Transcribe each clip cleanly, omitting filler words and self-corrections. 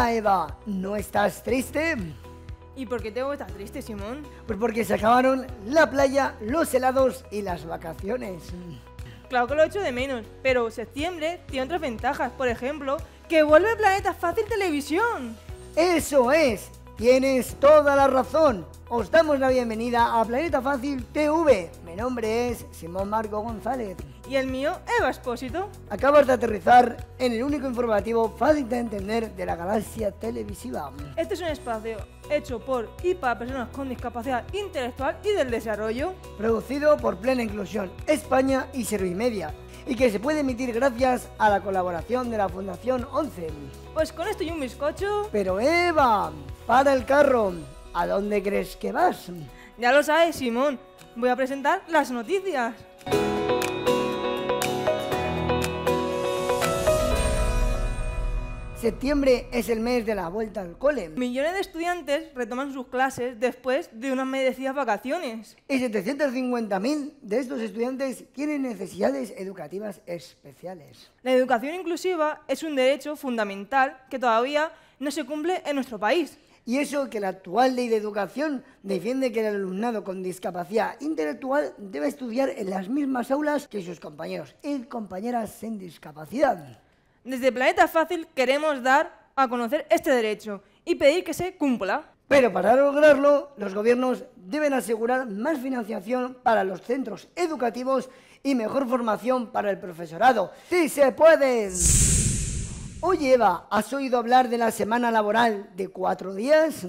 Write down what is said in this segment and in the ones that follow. Hola Eva, ¿no estás triste? ¿Y por qué tengo que estar triste, Simón? Pues porque se acabaron la playa, los helados y las vacaciones. Claro que lo echo de menos, pero septiembre tiene otras ventajas. Por ejemplo, que vuelve Planeta Fácil Televisión. ¡Eso es! Tienes toda la razón. Os damos la bienvenida a Planeta Fácil TV. Mi nombre es Simón Marco González. Y el mío, Eva Espósito. Acabas de aterrizar en el único informativo fácil de entender de la galaxia televisiva. Este es un espacio hecho por y para personas con discapacidad intelectual y del desarrollo. Producido por Plena Inclusión España y Servimedia. Y que se puede emitir gracias a la colaboración de la Fundación Once. Pues con esto y un bizcocho... Pero Eva, para el carro, ¿a dónde crees que vas? Ya lo sabes, Simón, voy a presentar las noticias. Septiembre es el mes de la vuelta al cole. Millones de estudiantes retoman sus clases después de unas merecidas vacaciones. Y 750.000 de estos estudiantes tienen necesidades educativas especiales. La educación inclusiva es un derecho fundamental que todavía no se cumple en nuestro país. Y eso que la actual ley de educación defiende que el alumnado con discapacidad intelectual debe estudiar en las mismas aulas que sus compañeros y compañeras sin discapacidad. Desde Planeta Fácil queremos dar a conocer este derecho y pedir que se cumpla. Pero para lograrlo, los gobiernos deben asegurar más financiación para los centros educativos y mejor formación para el profesorado. ¡Sí se puede! Oye Eva, ¿has oído hablar de la semana laboral de 4 días?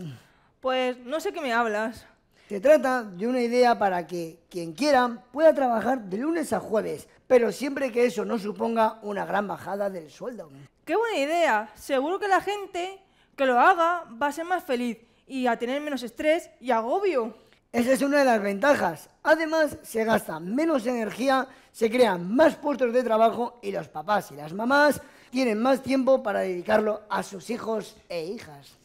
Pues no sé qué me hablas. Se trata de una idea para que quien quiera pueda trabajar de lunes a jueves, pero siempre que eso no suponga una gran bajada del sueldo. ¡Qué buena idea! Seguro que la gente que lo haga va a ser más feliz y a tener menos estrés y agobio. Esa es una de las ventajas. Además, se gasta menos energía, se crean más puestos de trabajo y los papás y las mamás tienen más tiempo para dedicarlo a sus hijos e hijas.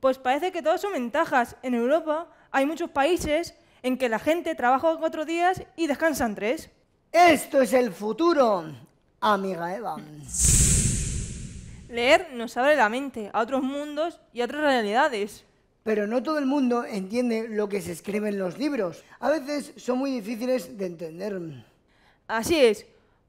Pues parece que todas son ventajas. En Europa hay muchos países en que la gente trabaja 4 días y descansan 3. ¡Esto es el futuro, amiga Eva! Leer nos abre la mente a otros mundos y a otras realidades. Pero no todo el mundo entiende lo que se escribe en los libros. A veces son muy difíciles de entender. Así es.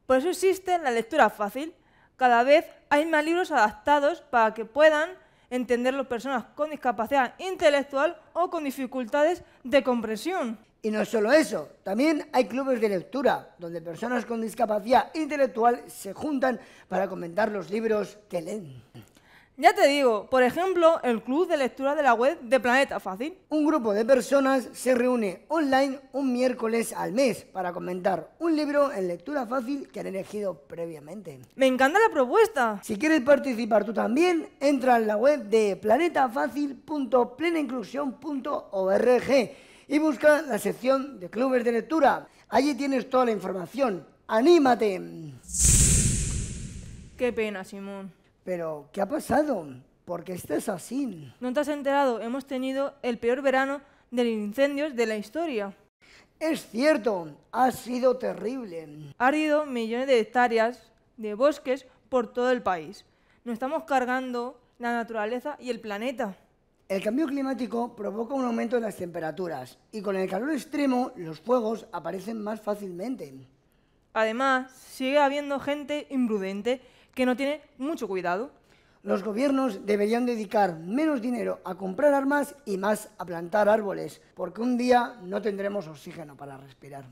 Por eso existe la lectura fácil. Cada vez hay más libros adaptados para que puedan entender las personas con discapacidad intelectual o con dificultades de comprensión. Y no solo eso, también hay clubes de lectura, donde personas con discapacidad intelectual se juntan para comentar los libros que leen. Ya te digo, por ejemplo, el club de lectura de la web de Planeta Fácil. Un grupo de personas se reúne online un miércoles al mes para comentar un libro en lectura fácil que han elegido previamente. ¡Me encanta la propuesta! Si quieres participar tú también, entra en la web de planetafacil.plenainclusión.org y busca la sección de clubes de lectura. Allí tienes toda la información. ¡Anímate! Qué pena, Simón. Pero, ¿qué ha pasado? ¿Por qué estás así? ¿No te has enterado? Hemos tenido el peor verano de incendios de la historia. Es cierto, ha sido terrible. Ha ardido millones de hectáreas de bosques por todo el país. Nos estamos cargando la naturaleza y el planeta. El cambio climático provoca un aumento de las temperaturas y con el calor extremo los fuegos aparecen más fácilmente. Además, sigue habiendo gente imprudente que no tiene mucho cuidado. Los gobiernos deberían dedicar menos dinero a comprar armas y más a plantar árboles, porque un día no tendremos oxígeno para respirar.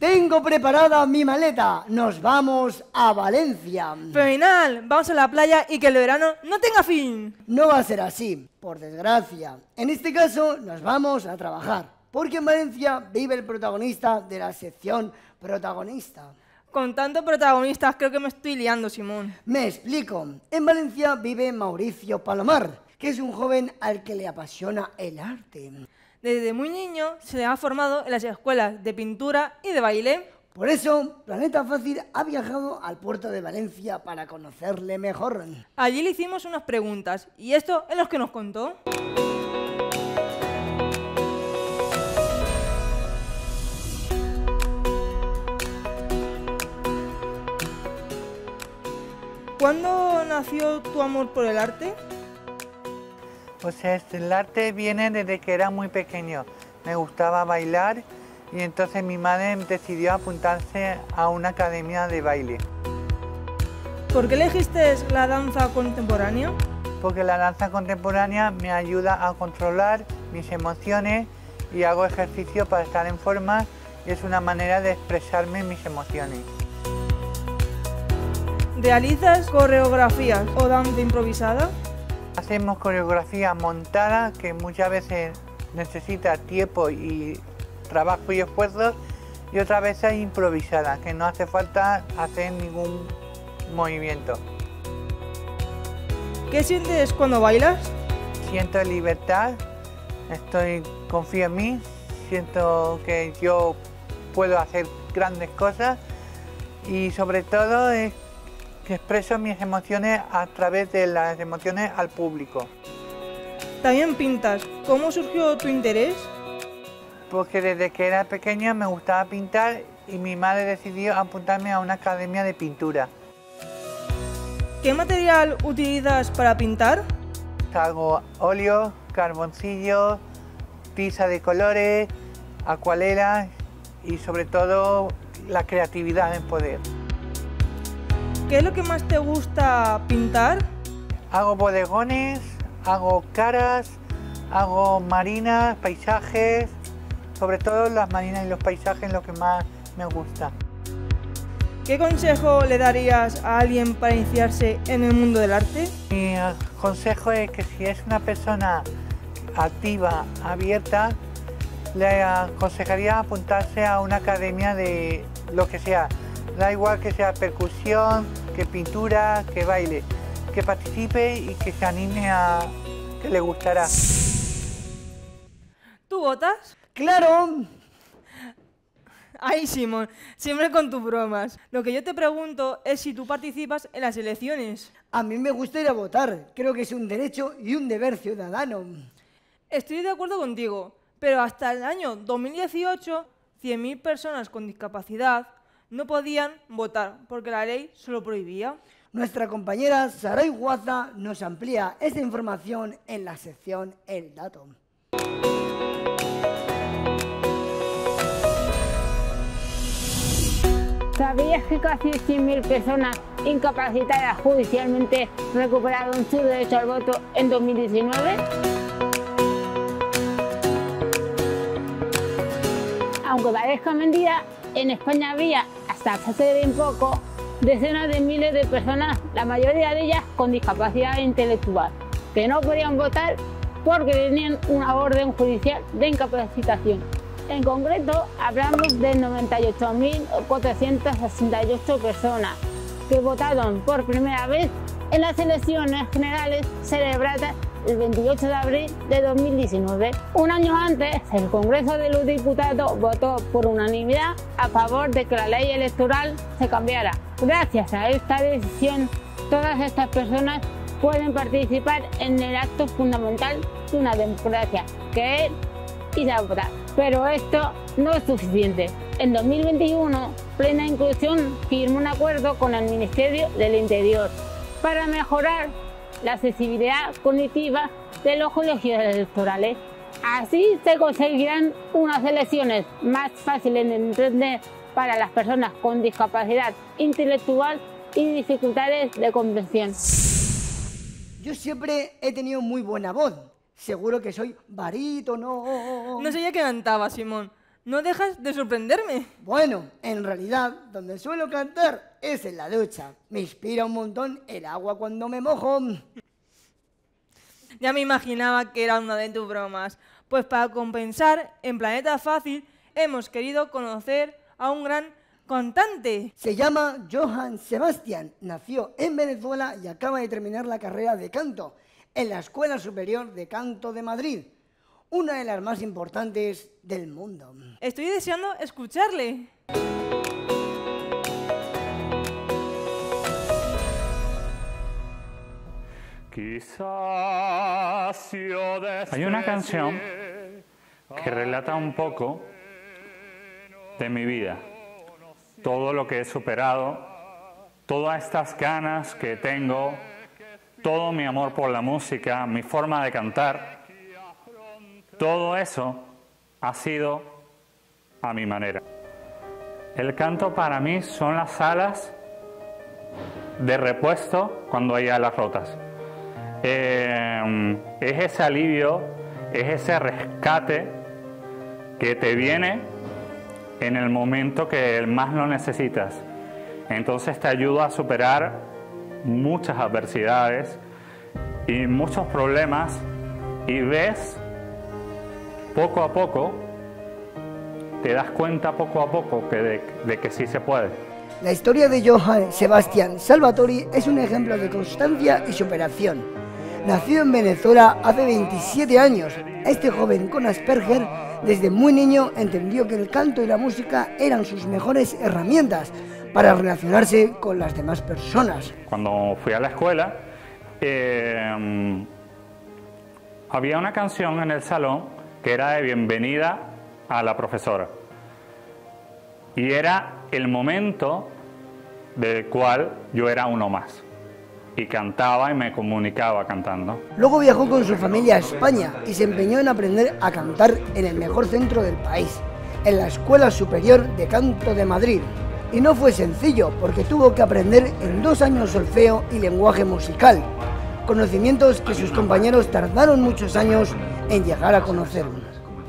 Tengo preparada mi maleta. Nos vamos a Valencia. Fenomenal. Vamos a la playa y que el verano no tenga fin. No va a ser así, por desgracia. En este caso, nos vamos a trabajar, porque en Valencia vive el protagonista de la sección protagonista. Con tantos protagonistas creo que me estoy liando, Simón. Me explico. En Valencia vive Mauricio Palomar, que es un joven al que le apasiona el arte. Desde muy niño se le ha formado en las escuelas de pintura y de baile. Por eso, Planeta Fácil ha viajado al puerto de Valencia para conocerle mejor. Allí le hicimos unas preguntas y esto es lo que nos contó. ¿Cuándo nació tu amor por el arte? Pues el arte viene desde que era muy pequeño. Me gustaba bailar y entonces mi madre decidió apuntarse a una academia de baile. ¿Por qué elegiste la danza contemporánea? Porque la danza contemporánea me ayuda a controlar mis emociones y hago ejercicio para estar en forma y es una manera de expresarme mis emociones. ¿Realizas coreografías o danza improvisada? Hacemos coreografía montada que muchas veces necesita tiempo y trabajo y esfuerzo y otras veces improvisada, que no hace falta hacer ningún movimiento. ¿Qué sientes cuando bailas? Siento libertad, confío en mí, siento que yo puedo hacer grandes cosas y sobre todo es que expreso mis emociones a través de las emociones al público. También pintas. ¿Cómo surgió tu interés? Porque desde que era pequeña me gustaba pintar y mi madre decidió apuntarme a una academia de pintura. ¿Qué material utilizas para pintar? Hago óleo, carboncillo, tiza de colores, acuarelas y sobre todo la creatividad en poder. ¿Qué es lo que más te gusta pintar? Hago bodegones, hago caras, hago marinas, paisajes, sobre todo las marinas y los paisajes es lo que más me gusta. ¿Qué consejo le darías a alguien para iniciarse en el mundo del arte? Mi consejo es que si es una persona activa, abierta, le aconsejaría apuntarse a una academia de lo que sea. Da igual que sea percusión, que pintura, que baile, que participe y que se anime a que le gustará. ¿Tú votas? ¡Claro! Ay, Simón, siempre con tus bromas. Lo que yo te pregunto es si tú participas en las elecciones. A mí me gusta ir a votar. Creo que es un derecho y un deber ciudadano. Estoy de acuerdo contigo, pero hasta el año 2018, 100.000 personas con discapacidad no podían votar porque la ley se lo prohibía. Nuestra compañera Saray Guaza nos amplía esta información en la sección El Dato. ¿Sabías que casi 100.000 personas incapacitadas judicialmente recuperaron su derecho al voto en 2019? Aunque parezca mentira, en España había, hasta hace bien poco, decenas de miles de personas, la mayoría de ellas con discapacidad intelectual, que no podían votar porque tenían una orden judicial de incapacitación. En concreto, hablamos de 98.468 personas que votaron por primera vez en las elecciones generales celebradas el 28 de abril de 2019. Un año antes, el Congreso de los Diputados votó por unanimidad a favor de que la ley electoral se cambiara. Gracias a esta decisión, todas estas personas pueden participar en el acto fundamental de una democracia, que es ir a votar. Pero esto no es suficiente. En 2021, Plena Inclusión firmó un acuerdo con el Ministerio del Interior para mejorar la accesibilidad cognitiva de los colegios electorales. Así se conseguirán unas elecciones más fáciles de entender para las personas con discapacidad intelectual y dificultades de comprensión. Yo siempre he tenido muy buena voz. Seguro que soy barítono. No sé ya qué cantaba, Simón. No dejas de sorprenderme. Bueno, en realidad, donde suelo cantar es en la ducha. Me inspira un montón el agua cuando me mojo. Ya me imaginaba que era una de tus bromas. Pues para compensar, en Planeta Fácil hemos querido conocer a un gran cantante. Se llama Johan Sebastian. Nació en Venezuela y acaba de terminar la carrera de canto en la Escuela Superior de Canto de Madrid, una de las más importantes del mundo. Estoy deseando escucharle. Hay una canción que relata un poco de mi vida, todo lo que he superado, todas estas ganas que tengo, todo mi amor por la música, mi forma de cantar, todo eso ha sido a mi manera. El canto para mí son las alas de repuesto cuando hay alas rotas. Es ese alivio, es ese rescate que te viene en el momento que más lo necesitas. Entonces te ayuda a superar muchas adversidades y muchos problemas, y ves poco a poco, te das cuenta poco a poco que de que sí se puede. La historia de Johan Sebastian Salvatori es un ejemplo de constancia y superación. Nacido en Venezuela hace 27 años, este joven con Asperger desde muy niño entendió que el canto y la música eran sus mejores herramientas para relacionarse con las demás personas. Cuando fui a la escuela, había una canción en el salón que era de bienvenida a la profesora. Y era el momento del cual yo era uno más. Y cantaba y me comunicaba cantando. Luego viajó con su familia a España y se empeñó en aprender a cantar en el mejor centro del país, en la Escuela Superior de Canto de Madrid. Y no fue sencillo, porque tuvo que aprender en 2 años solfeo y lenguaje musical, conocimientos que sus compañeros tardaron muchos años en llegar a conocer.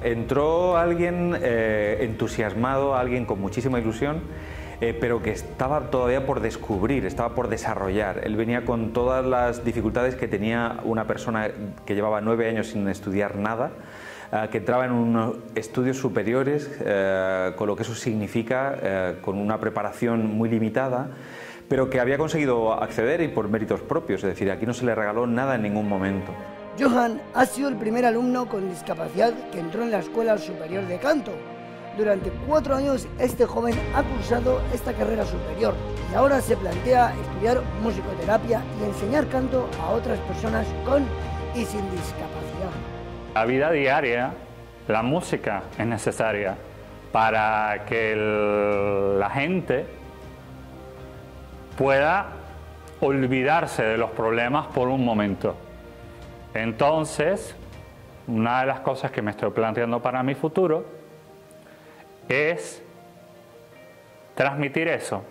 Entró alguien entusiasmado, alguien con muchísima ilusión, pero que estaba todavía por descubrir, estaba por desarrollar. Él venía con todas las dificultades que tenía una persona que llevaba 9 años sin estudiar nada, que entraba en unos estudios superiores, con lo que eso significa, con una preparación muy limitada, pero que había conseguido acceder y por méritos propios, es decir, aquí no se le regaló nada en ningún momento. Johan ha sido el primer alumno con discapacidad que entró en la Escuela Superior de Canto. Durante 4 años este joven ha cursado esta carrera superior y ahora se plantea estudiar musicoterapia y enseñar canto a otras personas con y sin discapacidad. La vida diaria, la música es necesaria para que la gente pueda olvidarse de los problemas por un momento. Entonces, una de las cosas que me estoy planteando para mi futuro es transmitir eso,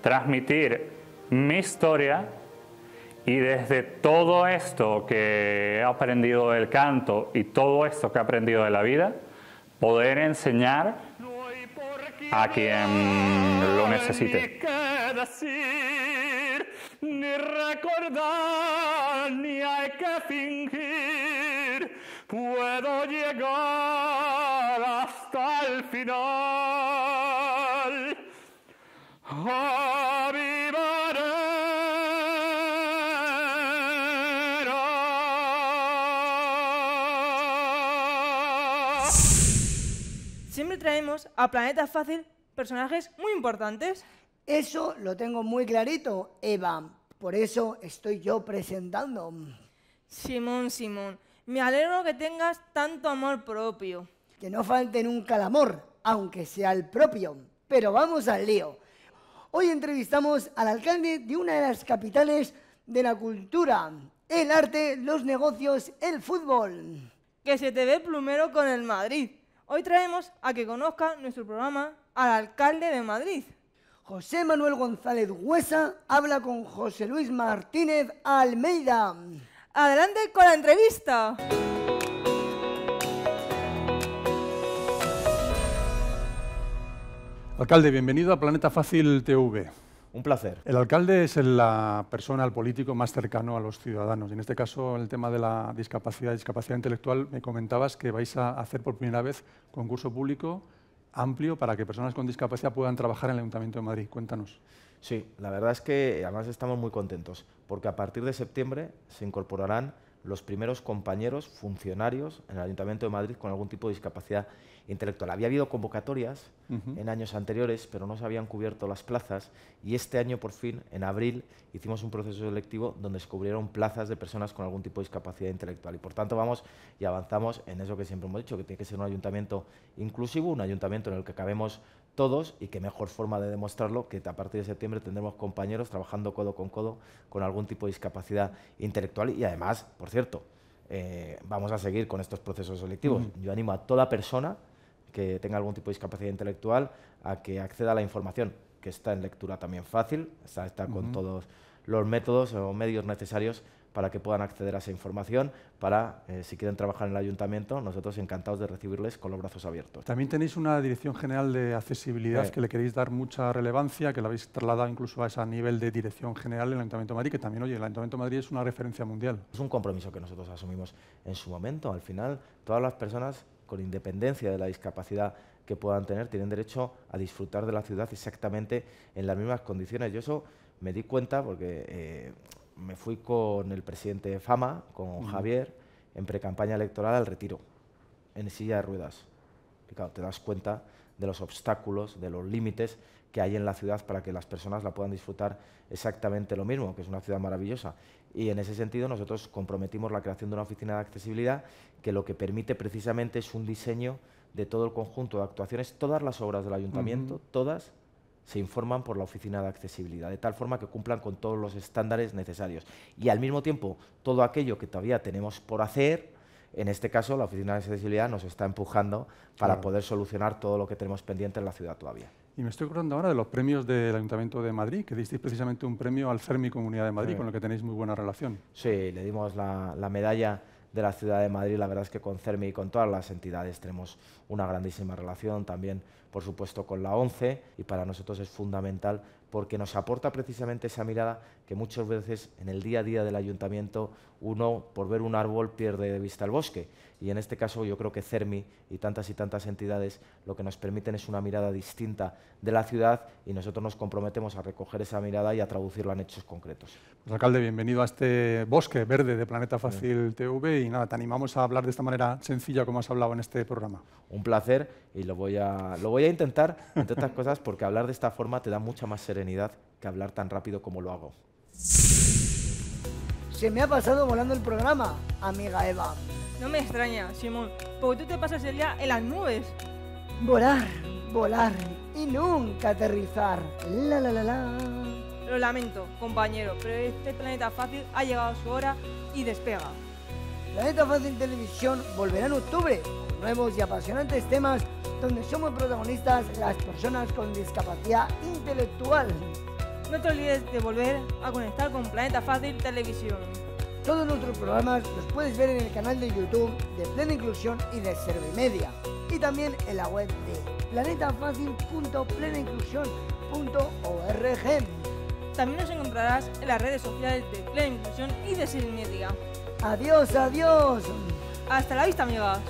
transmitir mi historia, y desde todo esto que he aprendido del canto y todo esto que he aprendido de la vida, poder enseñar a quien lo necesite. Ni recordar, ni hay que fingir, puedo llegar hasta el final. Siempre traemos a Planeta Fácil personajes muy importantes. Eso lo tengo muy clarito, Eva. Por eso estoy yo presentando. Simón, me alegro que tengas tanto amor propio. Que no falte nunca el amor, aunque sea el propio. Pero vamos al lío. Hoy entrevistamos al alcalde de una de las capitales de la cultura, el arte, los negocios, el fútbol. Que se te ve plumero con el Madrid. Hoy traemos a que conozca nuestro programa al alcalde de Madrid. José Manuel González Huesa habla con José Luis Martínez Almeida. Adelante con la entrevista. Alcalde, bienvenido a Planeta Fácil TV. Un placer. El alcalde es la persona, el político más cercano a los ciudadanos. En este caso, el tema de la discapacidad intelectual, me comentabas que vais a hacer por primera vez concurso público amplio para que personas con discapacidad puedan trabajar en el Ayuntamiento de Madrid. Cuéntanos. Sí, la verdad es que además estamos muy contentos porque a partir de septiembre se incorporarán los primeros compañeros funcionarios en el Ayuntamiento de Madrid con algún tipo de discapacidad intelectual. Había habido convocatorias en años anteriores, pero no se habían cubierto las plazas, y este año por fin, en abril, hicimos un proceso selectivo donde se cubrieron plazas de personas con algún tipo de discapacidad intelectual, y por tanto vamos y avanzamos en eso que siempre hemos dicho, que tiene que ser un ayuntamiento inclusivo, un ayuntamiento en el que cabemos todos, y qué mejor forma de demostrarlo que a partir de septiembre tendremos compañeros trabajando codo con algún tipo de discapacidad intelectual. Y además, por cierto, vamos a seguir con estos procesos selectivos. Yo animo a toda persona que tenga algún tipo de discapacidad intelectual a que acceda a la información, que está en Lectura También Fácil, está con todos los métodos o medios necesarios para que puedan acceder a esa información, para, si quieren trabajar en el ayuntamiento, nosotros encantados de recibirles con los brazos abiertos. También tenéis una Dirección General de Accesibilidad que le queréis dar mucha relevancia, que la habéis trasladado incluso a ese nivel de Dirección General en el Ayuntamiento de Madrid, que también, oye, el Ayuntamiento de Madrid es una referencia mundial. Es un compromiso que nosotros asumimos en su momento. Al final, todas las personas, con independencia de la discapacidad que puedan tener, tienen derecho a disfrutar de la ciudad exactamente en las mismas condiciones. Yo eso me di cuenta porque... me fui con el presidente de FAMA, con Javier, en precampaña electoral al Retiro, en silla de ruedas. Y claro, te das cuenta de los obstáculos, de los límites que hay en la ciudad para que las personas la puedan disfrutar exactamente lo mismo, que es una ciudad maravillosa. Y en ese sentido nosotros comprometimos la creación de una oficina de accesibilidad que lo que permite precisamente es un diseño de todo el conjunto de actuaciones. Todas las obras del ayuntamiento, todas, se informan por la oficina de accesibilidad, de tal forma que cumplan con todos los estándares necesarios. Y al mismo tiempo, todo aquello que todavía tenemos por hacer, en este caso la oficina de accesibilidad nos está empujando para poder solucionar todo lo que tenemos pendiente en la ciudad todavía. Y me estoy acordando ahora de los premios del Ayuntamiento de Madrid, que disteis precisamente un premio al CERMI Comunidad de Madrid, con el que tenéis muy buena relación. Sí, le dimos la medalla de la Ciudad de Madrid. La verdad es que con CERMI y con todas las entidades tenemos una grandísima relación, también, por supuesto, con la ONCE, y para nosotros es fundamental porque nos aporta precisamente esa mirada que muchas veces en el día a día del ayuntamiento uno, por ver un árbol, pierde de vista el bosque. Y en este caso yo creo que CERMI y tantas entidades lo que nos permiten es una mirada distinta de la ciudad, y nosotros nos comprometemos a recoger esa mirada y a traducirla en hechos concretos. Pues, alcalde, bienvenido a este bosque verde de Planeta Fácil TV, y nada, te animamos a hablar de esta manera sencilla como has hablado en este programa. Un placer, y lo voy a intentar, entre otras cosas, porque hablar de esta forma te da mucha más serenidad que hablar tan rápido como lo hago. Se me ha pasado volando el programa, amiga Eva. No me extraña, Simón, porque tú te pasas el día en las nubes. Volar, volar y nunca aterrizar. La la la la. Lo lamento, compañero, pero este Planeta Fácil ha llegado a su hora y despega. Planeta Fácil Televisión volverá en octubre con nuevos y apasionantes temas donde somos protagonistas las personas con discapacidad intelectual. No te olvides de volver a conectar con Planeta Fácil Televisión. Todos nuestros programas los puedes ver en el canal de YouTube de Plena Inclusión y de Servimedia, y también en la web de planetafacil.plenainclusión.org. También nos encontrarás en las redes sociales de Plena Inclusión y de Servimedia. Adiós, adiós. Hasta la vista, amigas.